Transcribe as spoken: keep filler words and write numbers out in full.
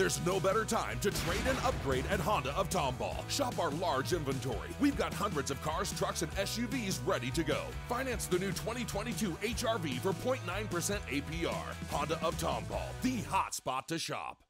There's no better time to trade and upgrade at Honda of Tomball. Shop our large inventory. We've got hundreds of cars, trucks, and S U Vs ready to go. Finance the new twenty twenty-two H R V for zero point nine percent A P R. Honda of Tomball, the hot spot to shop.